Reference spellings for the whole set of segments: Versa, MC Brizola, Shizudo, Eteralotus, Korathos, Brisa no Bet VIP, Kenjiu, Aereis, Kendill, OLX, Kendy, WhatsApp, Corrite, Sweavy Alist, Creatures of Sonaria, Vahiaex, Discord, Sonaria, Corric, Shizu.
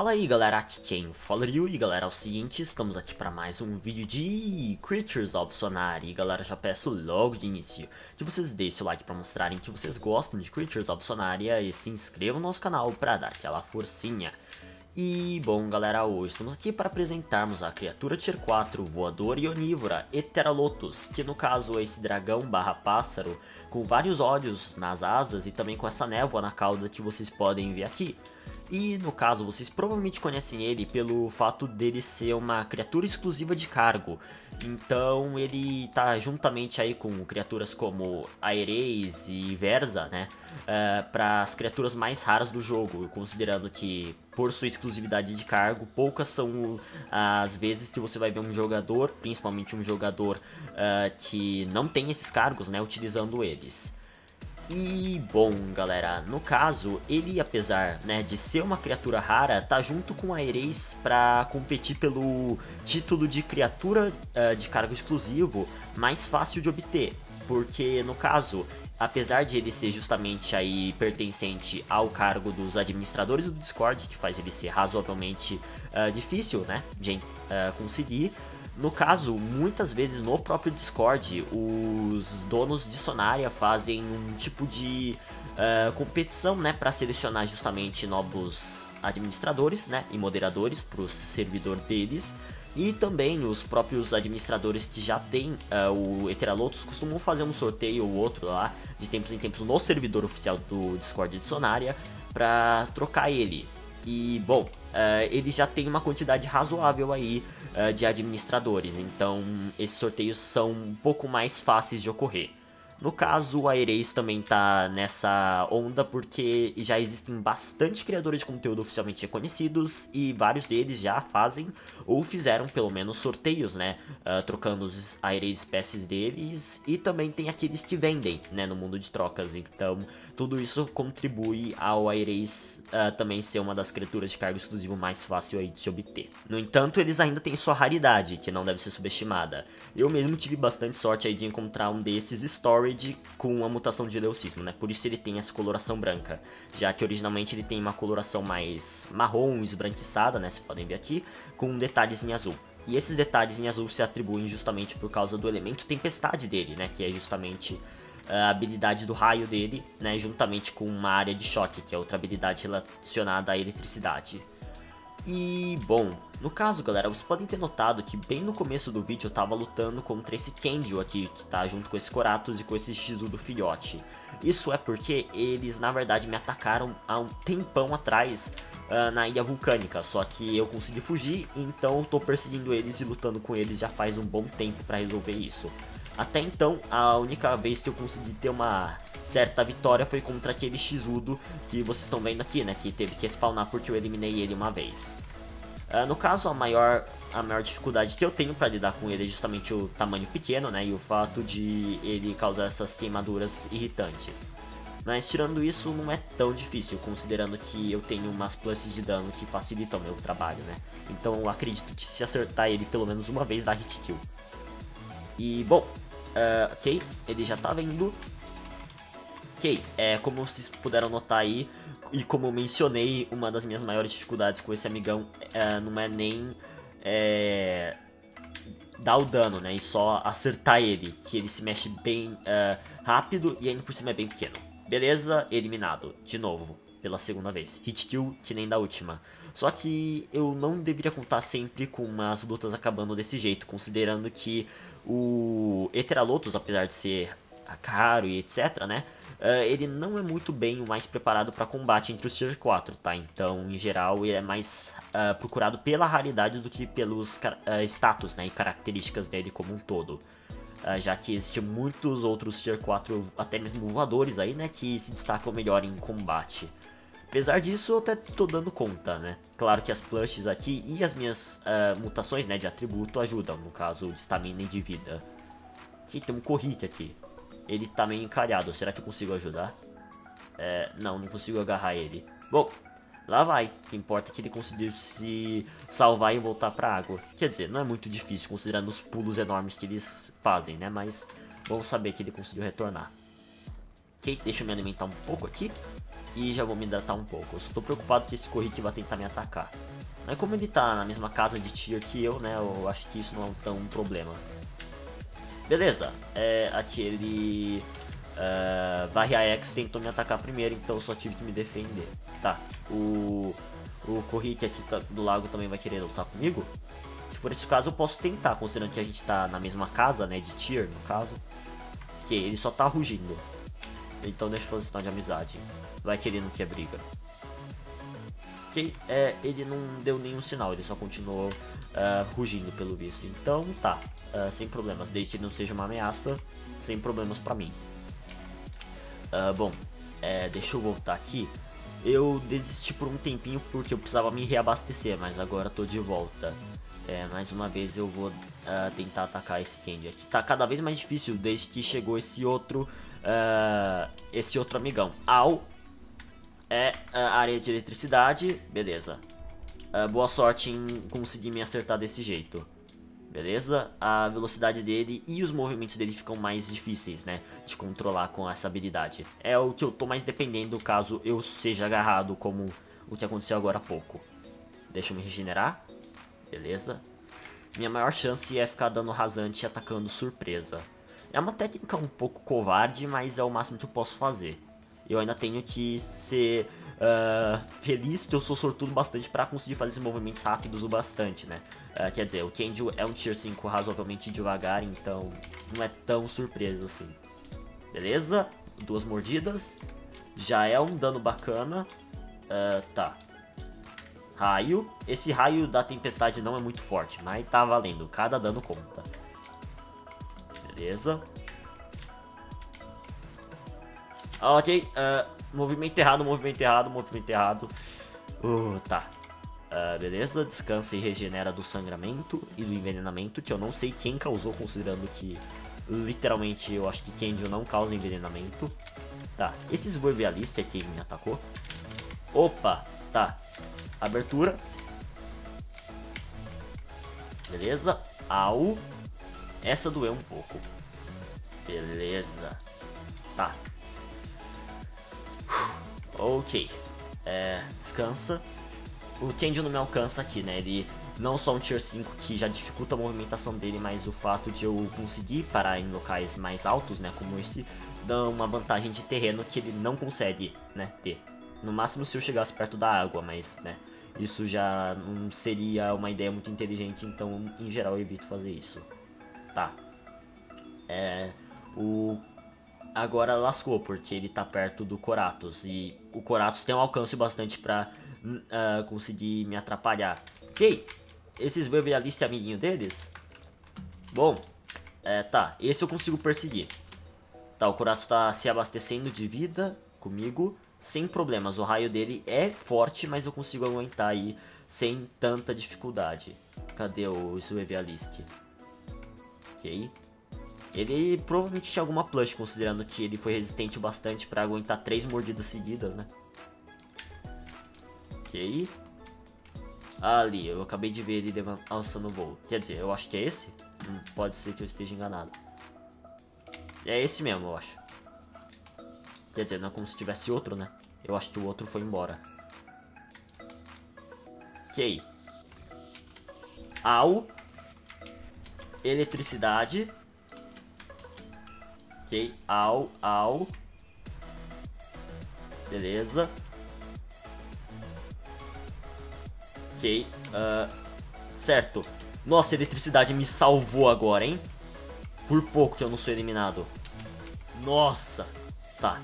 Fala aí galera, aqui quem fala Ryu, e galera, é o seguinte, estamos aqui para mais um vídeo de Creatures of Sonaria. E galera, já peço logo de início que vocês deixem o like para mostrarem que vocês gostam de Creatures of Sonaria e se inscrevam no nosso canal para dar aquela forcinha. E bom galera, hoje estamos aqui para apresentarmos a criatura Tier 4 voadora e onívora Eteralotus, que no caso é esse dragão barra pássaro com vários olhos nas asas e também com essa névoa na cauda que vocês podem ver aqui. E no caso vocês provavelmente conhecem ele pelo fato dele ser uma criatura exclusiva de cargo. Então ele tá juntamente aí com criaturas como Aereis e Versa, né? Para as criaturas mais raras do jogo, considerando que por sua exclusividade de cargo, poucas são as vezes que você vai ver um jogador, principalmente um jogador que não tem esses cargos, né, utilizando eles. E bom galera, no caso, ele apesar de ser uma criatura rara, tá junto com a Aereis para competir pelo título de criatura de cargo exclusivo mais fácil de obter. Porque no caso, apesar de ele ser justamente aí pertencente ao cargo dos administradores do Discord, que faz ele ser razoavelmente difícil, né, de conseguir. No caso, muitas vezes no próprio Discord, os donos de Sonaria fazem um tipo de competição, né, para selecionar justamente novos administradores, né, e moderadores para o servidor deles. E também os próprios administradores que já tem o Eteralotus costumam fazer um sorteio ou outro lá, de tempos em tempos, no servidor oficial do Discord de Sonaria, para trocar ele. E bom, ele já tem uma quantidade razoável aí de administradores, então esses sorteios são um pouco mais fáceis de ocorrer. No caso, a Aereis também tá nessa onda porque já existem bastante criadores de conteúdo oficialmente reconhecidos e vários deles já fazem ou fizeram pelo menos sorteios, né, trocando os Aereis espécies deles, e também tem aqueles que vendem, né, no mundo de trocas. Então tudo isso contribui ao Aereis também ser uma das criaturas de cargo exclusivo mais fácil aí de se obter. No entanto, eles ainda têm sua raridade, que não deve ser subestimada. Eu mesmo tive bastante sorte aí de encontrar um desses stories com a mutação de leucismo, né? Por isso ele tem essa coloração branca, já que originalmente ele tem uma coloração mais marrom, esbranquiçada, né? Vocês podem ver aqui, com detalhes em azul. E esses detalhes em azul se atribuem justamente por causa do elemento tempestade dele, né? Que é justamente a habilidade do raio dele, né? Juntamente com uma área de choque, que é outra habilidade relacionada à eletricidade. E bom, no caso galera, vocês podem ter notado que bem no começo do vídeo eu tava lutando contra esse Kenjiu aqui, que tá junto com esse Korathos e com esse Shizu do filhote. Isso é porque eles na verdade me atacaram há um tempão atrás na ilha vulcânica, só que eu consegui fugir, então eu tô perseguindo eles e lutando com eles já faz um bom tempo pra resolver isso. Até então, a única vez que eu consegui ter uma certa vitória foi contra aquele Shizudo que vocês estão vendo aqui, né? Que teve que spawnar porque eu eliminei ele uma vez. No caso, a maior dificuldade que eu tenho para lidar com ele é justamente o tamanho pequeno, né? E o fato de ele causar essas queimaduras irritantes. Mas tirando isso, não é tão difícil, considerando que eu tenho umas pluses de dano que facilitam o meu trabalho, né? Então eu acredito que se acertar ele pelo menos uma vez dá hit kill. E bom, ok, ele já tava indo. Ok, como vocês puderam notar aí, e como eu mencionei, uma das minhas maiores dificuldades com esse amigão não é nem dar o dano, né, e só acertar ele, que ele se mexe bem rápido e ainda por cima é bem pequeno. Beleza, eliminado, de novo, pela segunda vez, hit kill que nem da última. Só que eu não deveria contar sempre com as lutas acabando desse jeito, considerando que o Eteralotus, apesar de ser caro e etc, né, ele não é muito bem o mais preparado para combate entre os Tier 4, tá? Então, em geral, ele é mais procurado pela raridade do que pelos status, né, e características dele como um todo. Já que existem muitos outros Tier 4, até mesmo voadores aí, né, que se destacam melhor em combate. Apesar disso, eu até tô dando conta, né? Claro que as plushes aqui e as minhas mutações, né, de atributo ajudam, no caso de estamina e de vida. Aqui tem um Corrite aqui. Ele tá meio encalhado, será que eu consigo ajudar? Não consigo agarrar ele. Bom, lá vai. O que importa é que ele conseguiu se salvar e voltar pra água. Quer dizer, não é muito difícil considerando os pulos enormes que eles fazem, né? Mas vamos saber que ele conseguiu retornar. Ok, deixa eu me alimentar um pouco aqui. e já vou me hidratar um pouco. Eu só tô preocupado que esse Corric vai tentar me atacar. Mas como ele tá na mesma casa de tier que eu, né, eu acho que isso não é tão um problema. Beleza, aquele Vahiaex tentou me atacar primeiro, então eu só tive que me defender. Tá, o Corric aqui do lago também vai querer lutar comigo? Se for esse caso eu posso tentar, considerando que a gente tá na mesma casa, né, de tier no caso. Porque ele só tá rugindo. Então deixa eu fazer sinal de amizade. Vai que ele não quer briga. Ok, ele não deu nenhum sinal, ele só continuou rugindo pelo visto. Então tá, sem problemas, desde que ele não seja uma ameaça, sem problemas pra mim. Bom, deixa eu voltar aqui. Eu desisti por um tempinho porque eu precisava me reabastecer, mas agora tô de volta. Mais uma vez eu vou tentar atacar esse Kendy aqui. Tá cada vez mais difícil desde que chegou esse outro amigão. Au! Área de eletricidade. Beleza. Boa sorte em conseguir me acertar desse jeito. Beleza? A velocidade dele e os movimentos dele ficam mais difíceis, né, de controlar com essa habilidade. É o que eu tô mais dependendo caso eu seja agarrado, como o que aconteceu agora há pouco. Deixa eu me regenerar. Beleza. Minha maior chance é ficar dando rasante e atacando surpresa. É uma técnica um pouco covarde, mas é o máximo que eu posso fazer. Eu ainda tenho que ser feliz que eu sou sortudo bastante pra conseguir fazer esses movimentos rápidos o bastante, né? Quer dizer, o Kenjiu é um tier 5 razoavelmente devagar, então não é tão surpresa assim. Beleza? 2 mordidas. Já é um dano bacana. Tá. Raio. Esse raio da tempestade não é muito forte, mas tá valendo. Cada dano conta. Beleza. Ok. Movimento errado. Tá. Beleza. Descansa e regenera do sangramento e do envenenamento, que eu não sei quem causou, considerando que literalmente eu acho que Kendill não causa envenenamento. Tá. Esse Sweavy Alist é quem me atacou. Opa. Tá. Abertura. Beleza. Au. Essa doeu um pouco. Beleza. Tá. Ok. Descansa. O Kendill não me alcança aqui, né? Ele não só é um tier 5 que já dificulta a movimentação dele, mas o fato de eu conseguir parar em locais mais altos, né, como esse, dá uma vantagem de terreno que ele não consegue, né, ter. No máximo se eu chegasse perto da água, mas, né, isso já não seria uma ideia muito inteligente, então em geral eu evito fazer isso. Tá. Agora lascou, porque ele tá perto do Korathos. E o Korathos tem um alcance bastante pra conseguir me atrapalhar. Ok. Esses Sweavy Alist é amiguinho deles? Bom. Tá. Esse eu consigo perseguir. Tá, o Korathos tá se abastecendo de vida comigo. Sem problemas. O raio dele é forte, mas eu consigo aguentar aí sem tanta dificuldade. Cadê o Sweavy Alist? Ok. Ele provavelmente tinha alguma plush, considerando que ele foi resistente o bastante pra aguentar 3 mordidas seguidas, né? Ok. Ali, eu acabei de ver ele alçando o voo. Quer dizer, eu acho que é esse? Pode ser que eu esteja enganado. É esse mesmo, eu acho. Quer dizer, não é como se tivesse outro, né? Eu acho que o outro foi embora. Ok. Au. Eletricidade. Ok, au. Beleza. Ok, certo. Nossa, a eletricidade me salvou agora, hein? Por pouco que eu não sou eliminado. Nossa. Tá,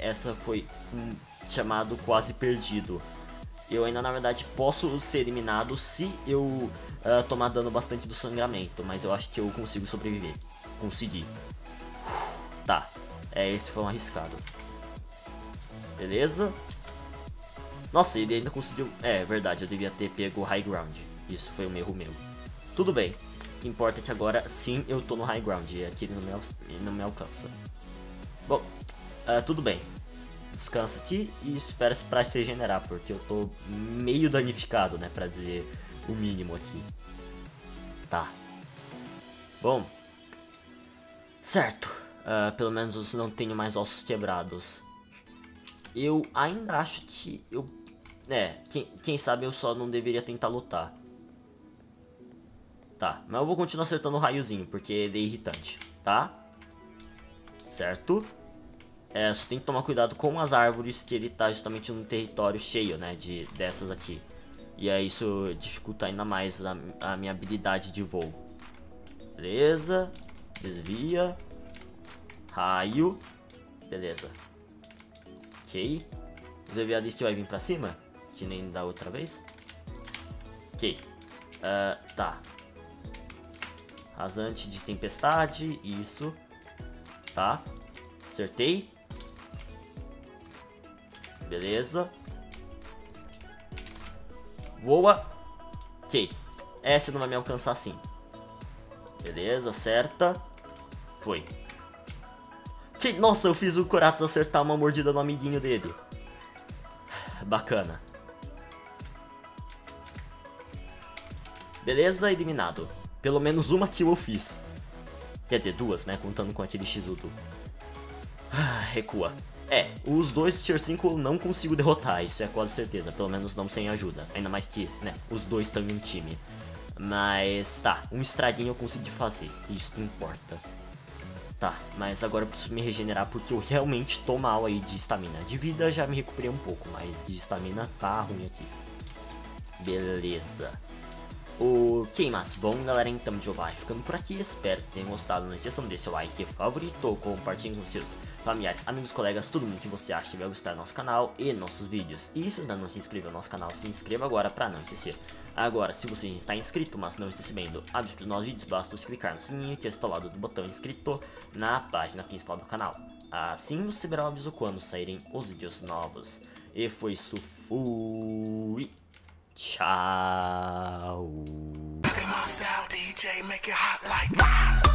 essa foi um chamado quase perdido. Eu ainda, na verdade, posso ser eliminado se eu tomar dano bastante do sangramento. Mas eu acho que eu consigo sobreviver. Consegui. Tá, esse foi um arriscado. Beleza. Nossa, ele ainda conseguiu. É verdade, eu devia ter pego o high ground. Isso foi um erro meu. Tudo bem, o que importa é que agora sim eu tô no high ground. E aqui ele não me alcança. Bom, tudo bem. Descansa aqui e espera pra se regenerar, porque eu tô meio danificado, né, pra dizer o mínimo aqui. Tá. Bom. Certo. Pelo menos eu não tenho mais ossos quebrados. Eu ainda acho que eu... quem sabe eu só não deveria tentar lutar. Tá, mas eu vou continuar acertando o raiozinho, porque ele é irritante, tá? Certo? É, só tem que tomar cuidado com as árvores, que ele tá justamente num território cheio, né, dessas aqui. E aí isso dificulta ainda mais a minha habilidade de voo. Beleza. Desvia. Raio. Beleza. Ok. O Sweavy Alist vai vir pra cima? Que nem da outra vez. Ok. Tá. Rasante de tempestade. Isso. Tá. Acertei. Beleza. Voa. Ok. Essa não vai me alcançar assim. Beleza, acerta. Foi. Que... Nossa, eu fiz o Korathos acertar uma mordida no amiguinho dele. Bacana. Beleza, eliminado. Pelo menos uma kill eu fiz. Quer dizer, duas, né? Contando com aquele Shizu. Recua. É, os dois tier 5 eu não consigo derrotar, isso é quase certeza. Pelo menos não sem ajuda. Ainda mais que, né, os dois estão em um time. Mas, tá, um estraguinho eu consegui fazer. Isso não importa. Tá, mas agora eu preciso me regenerar porque eu realmente tô mal aí de estamina. De vida já me recuperei um pouco, mas de estamina tá ruim aqui. Beleza. Ok, mas bom galera, então eu vou ficando por aqui, espero que tenham gostado, não esqueçam de deixar o like favorito, compartilhem com seus familiares, amigos, colegas, todo mundo que você acha que vai gostar do nosso canal e nossos vídeos. E se ainda não se inscreveu no nosso canal, se inscreva agora para não esquecer. Agora, se você já está inscrito, mas não está recebendo avisos dos nossos vídeos, basta você clicar no sininho que está ao lado do botão inscrito na página principal do canal. Assim você verá o aviso quando saírem os vídeos novos. E foi isso, fui! Ciao. Bring us out, DJ, make it hot like that.